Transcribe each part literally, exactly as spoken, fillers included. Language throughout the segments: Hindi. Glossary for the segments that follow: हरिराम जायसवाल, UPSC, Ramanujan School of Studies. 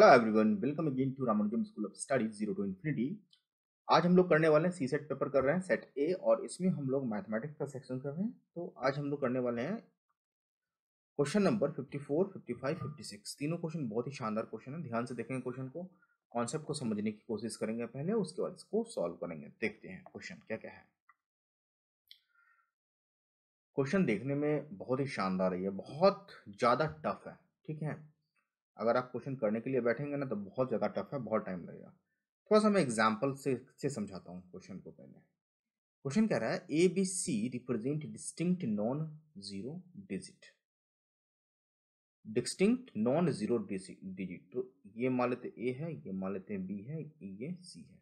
Hello everyone, welcome again to Ramanujan school of studies zero to infinity. आज हम लोग करने वाले हैं सी सेट पेपर कर रहे हैं सेट ए, और इसमें हम लोग मैथमेटिक्स का सेक्शन कर रहे हैं। तो आज हम लोग करने वाले हैं क्वेश्चन नंबर चौवन, पचपन, छप्पन। तीनों क्वेश्चन बहुत ही शानदार क्वेश्चन है। ध्यान से देखेंगे क्वेश्चन को, कॉन्सेप्ट को समझने की कोशिश करेंगे पहले, उसके बाद इसको सॉल्व करेंगे। देखते हैं क्वेश्चन क्या क्या है। क्वेश्चन देखने में बहुत ही शानदार है, बहुत ज़्यादा टफ है, ठीक है। अगर आप क्वेश्चन करने के लिए बैठेंगे ना तो बहुत ज़्यादा टफ है, बहुत टाइम लगेगा। थोड़ा सा मैं एग्जाम्पल से से समझाता हूँ क्वेश्चन को। पहले क्वेश्चन कह रहा है A B C represent distinct non zero digit, distinct non zero digit. तो ये मान लेते ए है, ये मान लेते बी है, ये सी है,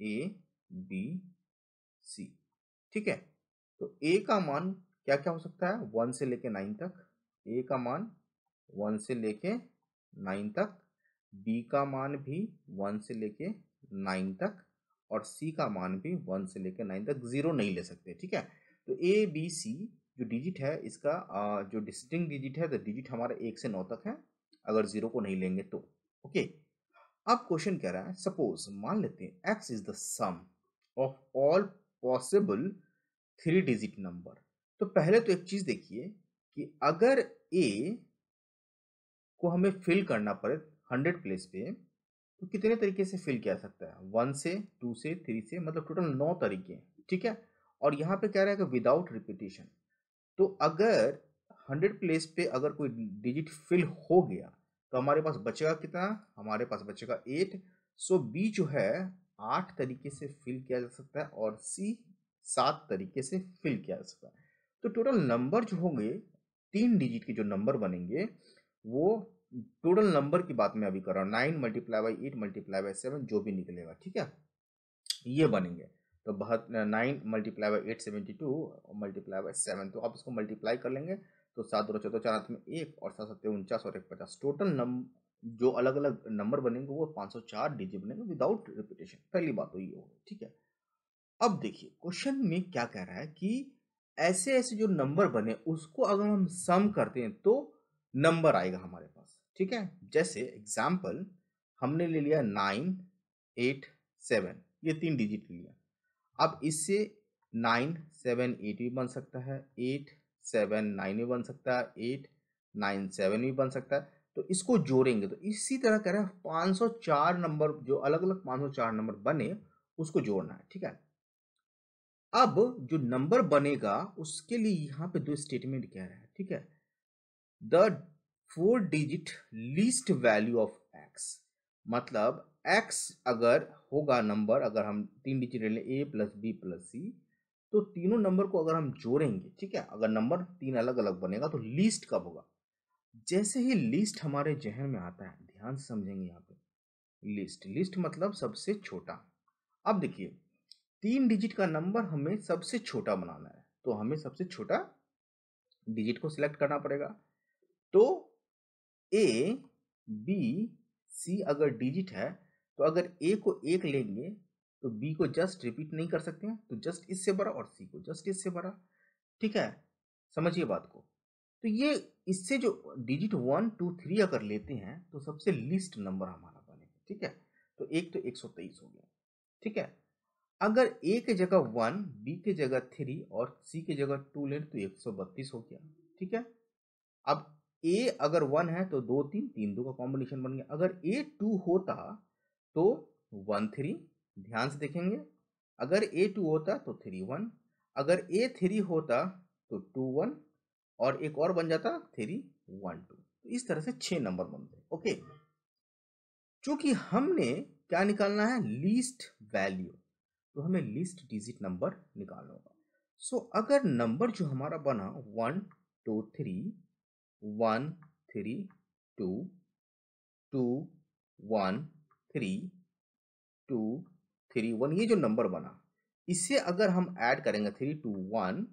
ए बी सी, ठीक है। तो ए का मान क्या क्या हो सकता है? वन से लेके नाइन तक। ए का मान वन से लेके नाइन तक, बी का मान भी वन से लेके नाइन तक, और सी का मान भी वन से लेके नाइन तक। जीरो नहीं ले सकते, ठीक है। तो ए बी सी जो डिजिट है, इसका जो डिस्टिंक्ट डिजिट है, तो डिजिट हमारा एक से नौ तक है, अगर जीरो को नहीं लेंगे तो। ओके, अब क्वेश्चन कह रहा है, सपोज मान लेते हैं X is the sum of all possible three digit number. तो पहले तो एक चीज देखिए कि अगर ए को हमें फिल करना पड़े हंड्रेड प्लेस पे, तो कितने तरीके से फिल किया सकता है? वन से, टू से, थ्री से, मतलब टोटल नौ तरीके, ठीक है। और यहाँ पे कह रहा है कि विदाउट रिपीटेशन। तो अगर हंड्रेड प्लेस पे अगर कोई डिजिट फिल हो गया तो हमारे पास बचेगा कितना? हमारे पास बचेगा एट। सो बी जो है आठ तरीके से फिल किया जा सकता है, और सी सात तरीके से फिल किया जा सकता है। तो टोटल नंबर जो होंगे, तीन डिजिट के जो नंबर बनेंगे, वो टोटल नंबर की बात मैं अभी कर रहा हूँ, nine multiply by eight multiply by seven जो भी निकलेगा, ठीक है, ये बनेंगे। तो बहत nine multiply by eight seventy two multiply by seven, तो आप इसको मल्टीप्लाई कर लेंगे तो सात दो चौदह, चार हाथ में एक, और सात सत्ते उनचास, और एक पचास। टोटल नंबर जो अलग अलग नंबर बनेंगे वो पाँच सौ चार डिजिट बनेंगे विदाउट रिपीटेशन। पहली बात तो ये होगी, ठीक है। अब देखिए क्वेश्चन में क्या कह रहा है कि ऐसे ऐसे जो नंबर बने उसको अगर हम सम करते हैं तो नंबर आएगा हमारे पास, ठीक है। जैसे एग्जाम्पल हमने ले लिया नाइन एट सेवन, ये तीन डिजिट ले लिया। अब इससे नाइन सेवन एट भी बन सकता है, एट सेवन नाइन भी बन सकता है, एट नाइन सेवन भी बन सकता है। तो इसको जोड़ेंगे तो इसी तरह कह रहे हैं पाँच सौ चार नंबर जो अलग अलग पाँच सौ चार नंबर बने उसको जोड़ना है, ठीक है। अब जो नंबर बनेगा उसके लिए यहाँ पे दो स्टेटमेंट कह रहे हैं, ठीक है। The four digit least value of X, मतलब एक्स अगर होगा नंबर, अगर हम तीन डिजिट ले लें A plus B plus C, तो तीनों नंबर को अगर हम जोड़ेंगे, ठीक है, अगर नंबर तीन अलग अलग बनेगा तो लीस्ट कब होगा? जैसे ही लीस्ट हमारे जहन में आता है, ध्यान से समझेंगे यहाँ पे, लीस्ट लीस्ट मतलब सबसे छोटा। अब देखिए तीन डिजिट का नंबर हमें सबसे छोटा बनाना है, तो हमें सबसे छोटा डिजिट को सिलेक्ट करना पड़ेगा। तो ए बी सी अगर डिजिट है तो अगर ए को एक लेंगे तो बी को जस्ट रिपीट नहीं कर सकते हैं, तो जस्ट इससे बड़ा, और सी को जस्ट इससे बड़ा, ठीक है, समझिए बात को। तो ये इससे जो डिजिट वन टू थ्री अगर लेते हैं तो सबसे लीस्ट नंबर हमारा बनेगा, ठीक है। तो एक तो एक सौ तेईस हो गया, ठीक है। अगर ए के जगह वन, बी के जगह थ्री, और सी के जगह टू लें तो एक सौ बत्तीस हो गया, ठीक है। अब ए अगर वन है तो दो तीन, तीन दो का कॉम्बिनेशन बन गया। अगर ए टू होता तो वन थ्री, ध्यान से देखेंगे, अगर ए टू होता तो थ्री वन, अगर ए थ्री होता तो टू वन, और एक और बन जाता थ्री वन टू। तो इस तरह से छः नंबर बनते, ओके। चूंकि हमने क्या निकालना है? लीस्ट वैल्यू, तो हमें लीस्ट डिजिट नंबर निकालना होगा। सो अगर नंबर जो हमारा बना one two three, one three two, two one three, two three one, ये जो नंबर बना इससे अगर हम ऐड करेंगे three two one,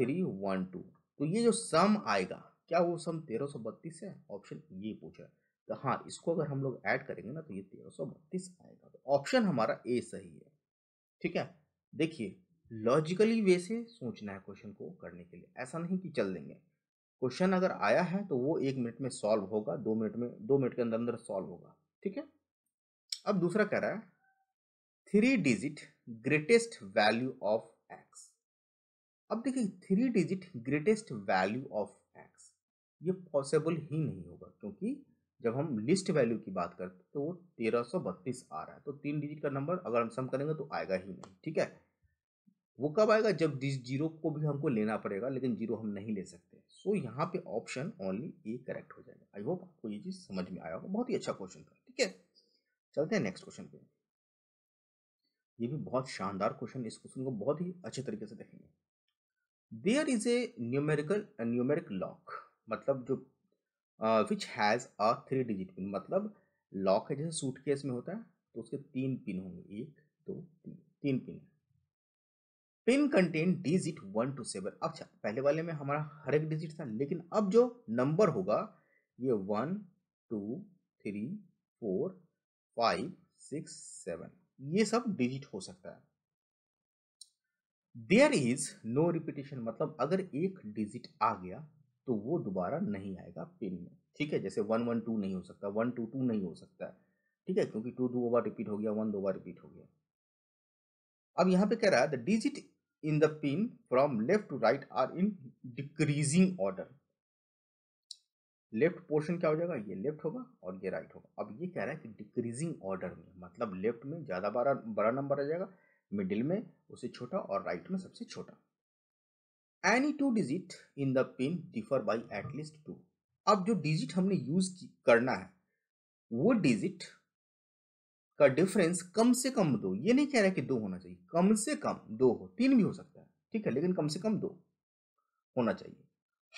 three one two, तो ये जो सम आएगा, क्या वो सम तेरह सौ बत्तीस है? ऑप्शन ये पूछा है, तो हाँ, इसको अगर हम लोग ऐड करेंगे ना तो ये तेरह सौ बत्तीस आएगा। तो ऑप्शन हमारा ए सही है, ठीक है। देखिए लॉजिकली वे से सोचना है क्वेश्चन को करने के लिए, ऐसा नहीं कि चल देंगे। क्वेश्चन अगर आया है तो वो एक मिनट में सॉल्व होगा, दो मिनट में दो मिनट के अंदर अंदर सॉल्व होगा। ठीक है, अब दूसरा कह रहा है three digit greatest value of X. अब देखिए three digit greatest value of X ये पॉसिबल ही नहीं होगा, क्योंकि जब हम लिस्ट वैल्यू की बात करते हैं तो वो तेरह सौ बत्तीस आ रहा है, तो तीन डिजिट का नंबर अगर हम सम करेंगे तो आएगा ही नहीं। ठीक है, वो कब आएगा जब दिस जीरो को भी हमको लेना पड़ेगा, लेकिन जीरो हम नहीं ले सकते। सो so, यहाँ पे ऑप्शन ओनली ए करेक्ट हो जाएगा। आई होप आपको ये चीज समझ में आया होगा, बहुत ही अच्छा क्वेश्चन था। ठीक है, चलते हैं नेक्स्ट क्वेश्चन पे। ये भी बहुत शानदार क्वेश्चन, इस क्वेश्चन को बहुत ही अच्छे तरीके से देखेंगे। There is a numerical numeric lock, मतलब जो which has a three digit pin, मतलब लॉक है जैसे सूटकेस में होता है तो उसके तीन पिन होंगे, एक दो तीन, तीन पिन है। Pin contain digit one two seven. अच्छा, पहले वाले में हमारा हर एक डिजिट था, लेकिन अब जो नंबर होगा ये one two three four five six seven, ये सब डिजिट हो सकता है। देयर इज नो रिपीटेशन, मतलब अगर एक डिजिट आ गया तो वो दोबारा नहीं आएगा पिन में। ठीक है, जैसे वन वन टू नहीं हो सकता, वन टू टू नहीं हो सकता। ठीक है, क्योंकि टू दो बार रिपीट हो गया, वन दो बार रिपीट हो गया। अब यहाँ पे कह रहा है the digit in the pin from left to right are in decreasing order. Left portion क्या हो जाएगा, ये लेफ्ट होगा और ये राइट होगा। अब ये कह रहा है कि डिक्रीजिंग ऑर्डर में, मतलब लेफ्ट में ज़्यादा बड़ा बड़ा नंबर आ जाएगा, मिडिल में उससे छोटा और राइट में सबसे छोटा। Any two digit in the pin differ by at least two. अब जो डिजिट हमने यूज करना है वो डिजिट का डिफरेंस कम से कम दो, ये नहीं कह रहा है कि दो होना चाहिए, कम से कम दो हो, तीन भी हो सकता है। ठीक है, लेकिन कम से कम दो होना चाहिए।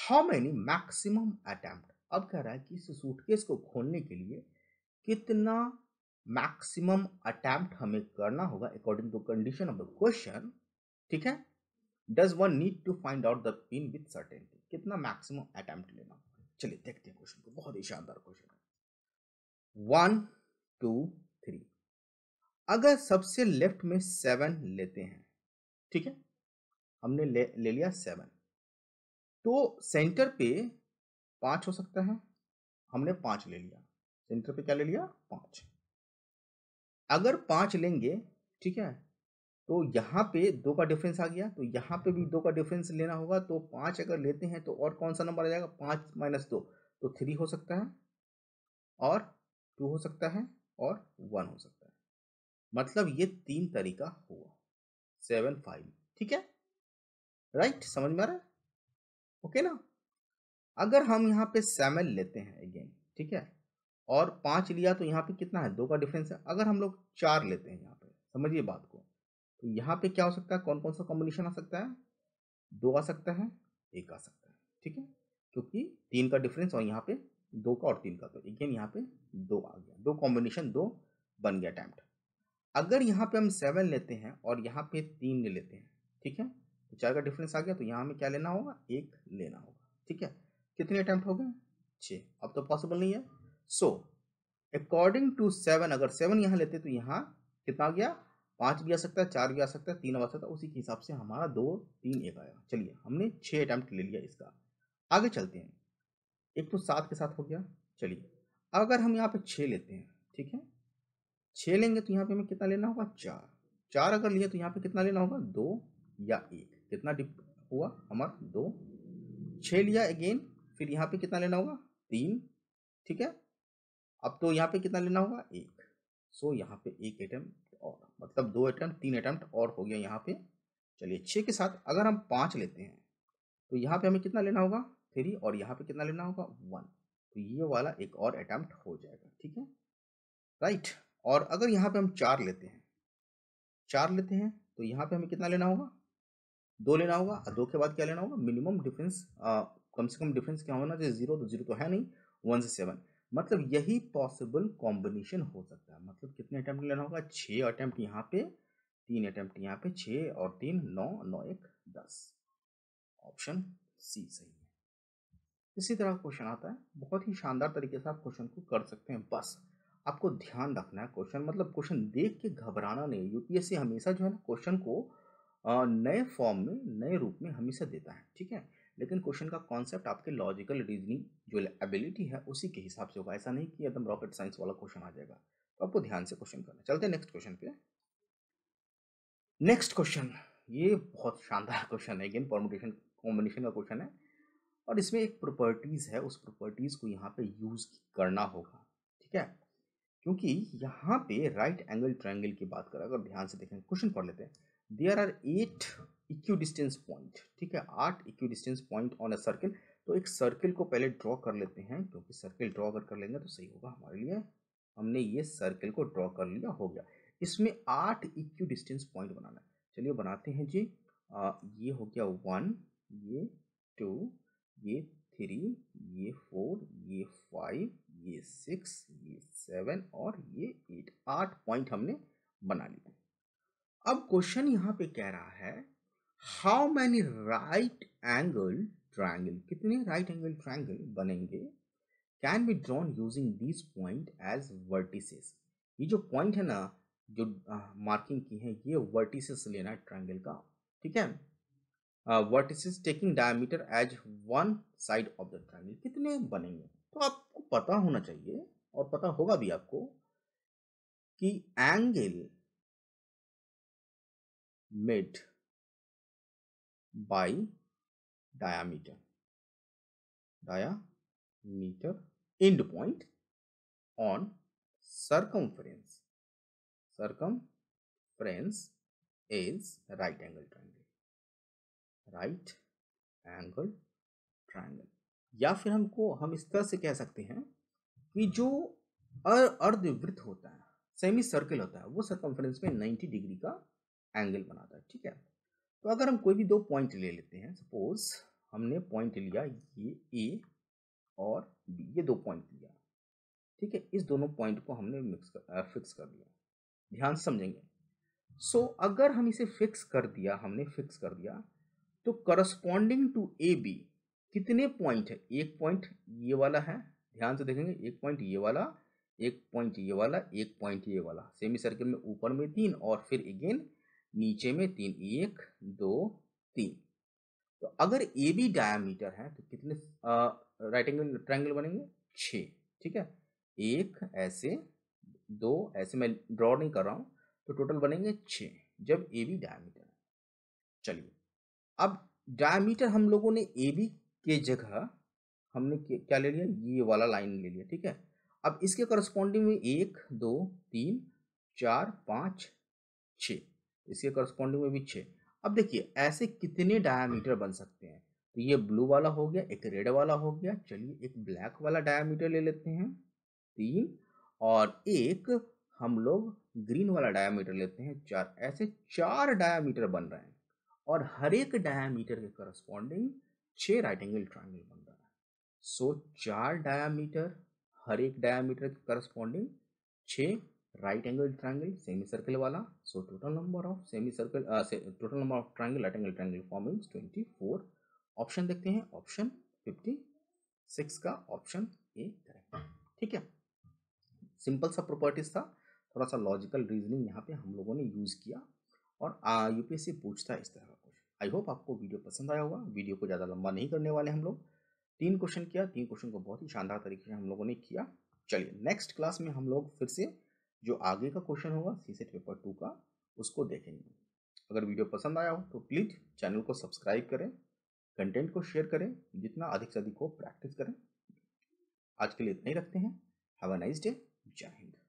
How many maximum attempt. अब कह रहा है कि इस सूटकेस को खोलने के लिए कितना मैक्सिमम अटैम्प्ट हमें करना होगा according to condition of the question. ठीक है, does one need to find out the pin with certainty, कितना मैक्सिमम अटैम्प्ट लेना होगा। चलिए देखते हैं क्वेश्चन को, बहुत ही शानदार क्वेश्चन है। वन टू थ्री, अगर सबसे लेफ्ट में सेवन लेते हैं, ठीक है, हमने ले, ले लिया सेवन, तो सेंटर पे पाँच हो सकता है, हमने पाँच ले लिया। सेंटर पे क्या ले लिया, पाँच। अगर पाँच लेंगे, ठीक है, तो यहाँ पे दो का डिफरेंस आ गया, तो यहाँ पे भी दो का डिफरेंस लेना होगा, तो पाँच अगर लेते हैं तो और कौन सा नंबर आ जाएगा, पाँच माइनस दो तो थ्री हो सकता है, और टू हो सकता है, और वन हो सकता है। मतलब ये तीन तरीका हुआ, सेवन फाइव। ठीक है, राइट, समझ में आ रहा है, ओके ना। अगर हम यहाँ पे सेवन लेते हैं अगेन, ठीक है, और पाँच लिया तो यहाँ पे कितना है, दो का डिफरेंस है। अगर हम लोग चार लेते हैं यहाँ पे, समझिए बात को, तो यहाँ पे क्या हो सकता है, कौन कौन सा कॉम्बिनेशन आ सकता है, दो आ सकता है, एक आ सकता है। ठीक है, क्योंकि तीन का डिफरेंस और यहाँ पे दो का और तीन का, तो अगेन यहाँ पे दो आ गया, दो कॉम्बिनेशन दो बन गया अटैम्प्ट। अगर यहाँ पे हम सेवन लेते हैं और यहाँ पे तीन ले लेते हैं, ठीक है, तो चार का डिफरेंस आ गया, तो यहाँ हमें क्या लेना होगा, एक लेना होगा। ठीक है, कितने अटैम्प्ट हो गए, छः। अब तो पॉसिबल नहीं है। सो अकॉर्डिंग टू सेवन, अगर सेवन यहाँ लेते तो यहाँ कितना आ गया, पाँच भी आ सकता है, चार भी आ सकता है, तीन आ सकता है, उसी के हिसाब से हमारा दो तीन एक आया। चलिए, हमने छः अटैम्प्ट ले लिया इसका। आगे चलते हैं, एक तो सात के साथ हो गया। चलिए, अगर हम यहाँ पे छः लेते हैं, ठीक है, छः लेंगे तो यहाँ पे हमें कितना लेना होगा, चार। चार अगर लिए तो यहाँ पे कितना लेना होगा, दो या एक, कितना डिप हुआ हमारा, दो। छः लिया अगेन, फिर यहाँ पे कितना लेना होगा, तीन। ठीक है, अब तो यहाँ पे कितना लेना होगा, एक। सो यहाँ पे एक अटैम्प्ट और, मतलब दो अटैम्प्ट, तीन अटैम्प्ट और हो गया यहाँ पे। चलिए, छः के साथ अगर हम पाँच लेते हैं तो यहाँ पे हमें कितना लेना होगा, थ्री, और यहाँ पे कितना लेना होगा, वन, तो ये वाला एक और अटैम्प्ट हो जाएगा। ठीक है, राइट। और अगर यहाँ पे हम चार लेते हैं, चार लेते हैं तो यहाँ पे हमें कितना लेना होगा, दो लेना होगा, और दो के बाद क्या लेना होगा, मिनिमम डिफरेंस, कम से कम डिफरेंस क्या होना चाहिए, जीरो, तो जीरो तो है नहीं, वन से सेवन, मतलब यही पॉसिबल कॉम्बिनेशन हो सकता है। मतलब कितने अटैम्प्ट लेना होगा, छः अटैम्प्ट यहाँ पे, तीन अटैम्प्ट यहाँ पे, छः और तीन नौ, नौ एक दस। ऑप्शन सी सही है। इसी तरह क्वेश्चन आता है, बहुत ही शानदार तरीके से आप क्वेश्चन को कर सकते हैं। बस आपको ध्यान रखना है क्वेश्चन, मतलब क्वेश्चन देख के घबराना नहीं। यूपीएससी हमेशा जो है ना क्वेश्चन को नए फॉर्म में, नए रूप में हमेशा देता है। ठीक है, लेकिन क्वेश्चन का कॉन्सेप्ट आपके लॉजिकल रीजनिंग जो एबिलिटी है उसी के हिसाब से होगा। ऐसा नहीं कि एकदम रॉकेट साइंस वाला क्वेश्चन आ जाएगा, तो आपको ध्यान से क्वेश्चन करना। चलते हैं नेक्स्ट क्वेश्चन पे। नेक्स्ट क्वेश्चन, ये बहुत शानदार क्वेश्चन है, अगेन परम्यूटेशन कॉम्बिनेशन का क्वेश्चन है और इसमें एक प्रॉपर्टीज़ है, उस प्रॉपर्टीज़ को यहाँ पे यूज़ करना होगा, ठीक है, क्योंकि यहाँ पे राइट एंगल ट्रायंगल की बात करें। अगर ध्यान से देखें क्वेश्चन पढ़ लेते हैं, there are eight equidistance point, ठीक है, आठ equidistance point on a circle. तो एक सर्किल को पहले ड्रॉ कर लेते हैं, क्योंकि सर्किल ड्रॉ अगर कर लेंगे तो सही होगा हमारे लिए। हमने ये सर्किल को ड्रॉ कर लिया, हो गया, इसमें आठ इक्विडिस्टेंस पॉइंट बनाना है। चलिए बनाते हैं जी। आ, ये हो गया वन, ये टू, ये थ्री, ये फोर, ये फाइव, ये सिक्स, ये सेवन और ये एट, आठ पॉइंट हमने बना लिए। अब क्वेश्चन यहाँ पे कह रहा है how many right angle triangle, कितने राइट एंगल ट्रायंगल बनेंगे can be drawn using this point as vertices. ये जो पॉइंट है ना, जो मार्किंग की है, ये वर्टिसेस लेना है ट्रायंगल का, ठीक है। Vertices taking diameter as one side of the triangle, कितने बनेंगे। तो आपको पता होना चाहिए और पता होगा भी आपको कि angle made by diameter, diameter and point on circumference, circumference is right angle triangle, right angle triangle. या फिर हमको हम इस तरह से कह सकते हैं कि जो अर्धवृत्त होता है, सेमी सर्कल होता है, वो सर्कमफ्रेंस में नब्बे डिग्री का एंगल बनाता है, ठीक है। तो अगर हम कोई भी दो पॉइंट ले लेते हैं, सपोज हमने पॉइंट लिया ये ए और बी, ये दो पॉइंट लिया, ठीक है। इस दोनों पॉइंट को हमने मिक्स कर, फिक्स कर दिया, ध्यान समझेंगे। सो so, अगर हम इसे फिक्स कर दिया, हमने फिक्स कर दिया, तो करस्पॉन्डिंग टू ए बी कितने पॉइंट है, एक पॉइंट ये वाला है, ध्यान से देखेंगे, एक पॉइंट ये वाला, एक पॉइंट ये वाला, एक पॉइंट ये वाला, सेमी सर्कल में ऊपर में तीन और फिर अगेन नीचे में तीन, एक दो तीन। तो अगर ए बी डायामीटर है तो कितने राइट एंगल ट्रायंगल बनेंगे, छः, ठीक है। एक ऐसे, दो ऐसे, मैं ड्रॉ नहीं कर रहा हूँ, तो टोटल बनेंगे छः जब ए बी डायामीटर है। चलिए, अब डायमीटर हम लोगों ने ए बी के जगह हमने क्या ले लिया, ये वाला लाइन ले लिया, ठीक है। अब इसके करस्पॉन्डिंग में एक दो तीन चार पाँच छः, इसके करस्पॉन्डिंग में भी छः। अब देखिए ऐसे कितने डायमीटर बन सकते हैं, तो ये ब्लू वाला हो गया, एक रेड वाला हो गया, चलिए एक ब्लैक वाला डायमीटर ले लेते हैं तीन, और एक हम लोग ग्रीन वाला डायमीटर लेते हैं चार। ऐसे चार डायमीटर बन रहे हैं और हर एक डायामीटर के करस्पॉन्डिंग छः राइट एंगल ट्रायंगल बन रहा है। सो चार डायामीटर, हर एक डायामीटर के करस्पॉन्डिंग छः right angle triangle, semi circle वाला। So total number of semi circle, total number of triangle right angle triangle forming twenty four. Option देखते हैं, ऑप्शन फिफ्टी सिक्स का ऑप्शन ए करेक्ट, ठीक है। सिंपल सा प्रॉपर्टीज था, थोड़ा सा लॉजिकल रीजनिंग यहाँ पे हम लोगों ने यूज़ किया और यूपीएससी पूछता है इस तरह का क्वेश्चन। आई होप आपको वीडियो पसंद आया होगा। वीडियो को ज़्यादा लंबा नहीं करने वाले हम लोग, तीन क्वेश्चन किया, तीन क्वेश्चन को बहुत ही शानदार तरीके से हम लोगों ने किया। चलिए नेक्स्ट क्लास में हम लोग फिर से जो आगे का क्वेश्चन होगा सीसेट पेपर टू का, उसको देखेंगे। अगर वीडियो पसंद आया हो तो प्लीज़ चैनल को सब्सक्राइब करें, कंटेंट को शेयर करें, जितना अधिक से अधिक हो प्रैक्टिस करें। आज के लिए इतना ही रखते हैं। हैव अ नाइस डे, जय हिंद।